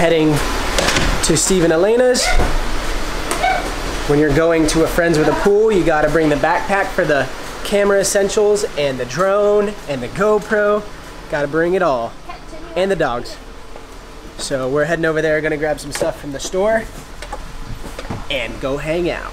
heading to Steve and Elena's. When you're going to a friend's with a pool, you gotta bring the backpack for the camera essentials and the drone and the GoPro. Gotta bring it all. And the dogs. So we're heading over there, gonna grab some stuff from the store and go hang out.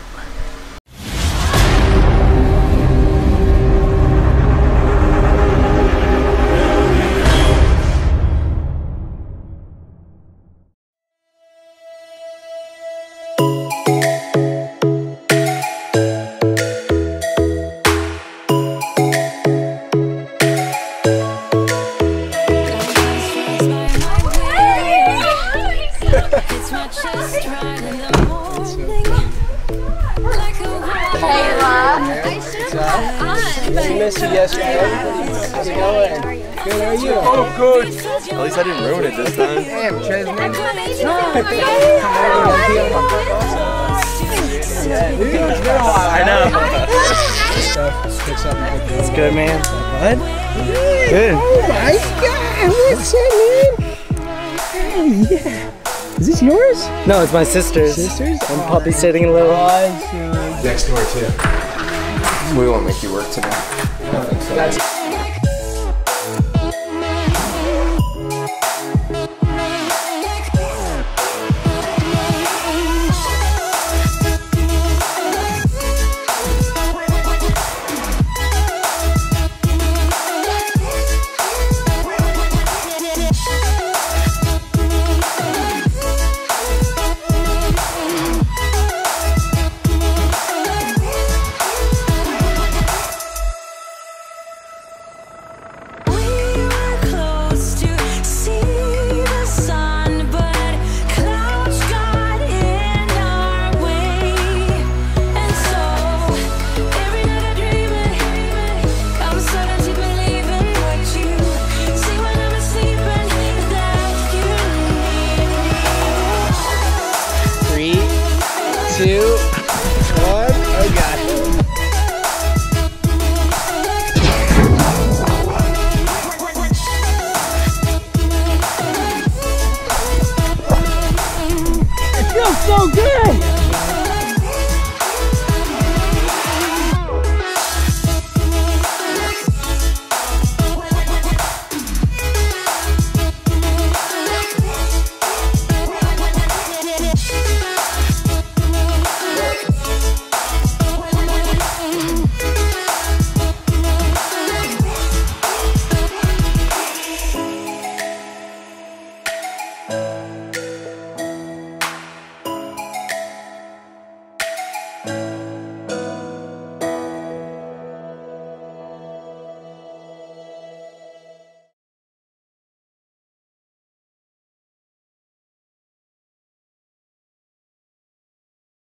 At least I didn't ruin it this time. Damn, I know. It's good, man. What? Good. Oh my God, what's that, man? Oh, yeah. Is this yours? No, it's my sister's. Sister's? I'm puppy sitting a little. Next door, too. We won't make you work tonight. I don't think so.